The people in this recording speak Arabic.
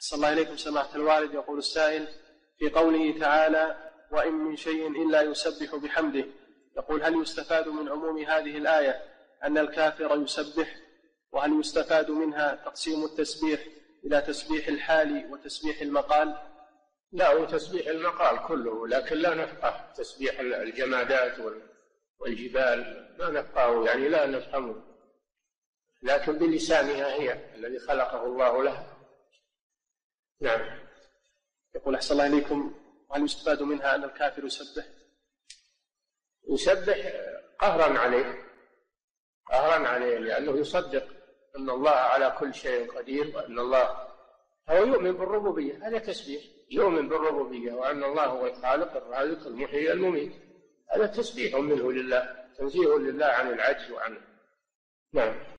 أسأل الله إليكم سماحة الوالد. يقول السائل في قوله تعالى وإن من شيء إلا يسبح بحمده، يقول هل يستفاد من عموم هذه الآية أن الكافر يسبح؟ وهل يستفاد منها تقسيم التسبيح إلى تسبيح الحال وتسبيح المقال؟ لا، وتسبيح المقال كله، لكن لا نفقه تسبيح الجمادات والجبال ما نفقه، يعني لا نفهمه، لكن بلسانها هي الذي خلقه الله لها. نعم. يقول أحسن الله إليكم وهل يستفاد منها أن الكافر يسبح؟ يسبح قهرا عليه، قهرا عليه، لأنه يصدق أن الله على كل شيء قدير، وأن الله هو يؤمن بالربوبية، هذا تسبيح، يؤمن بالربوبية وأن الله هو الخالق الرازق المحيي المميت، هذا تسبيح منه لله، تنزيه لله عن العجز وعن. نعم.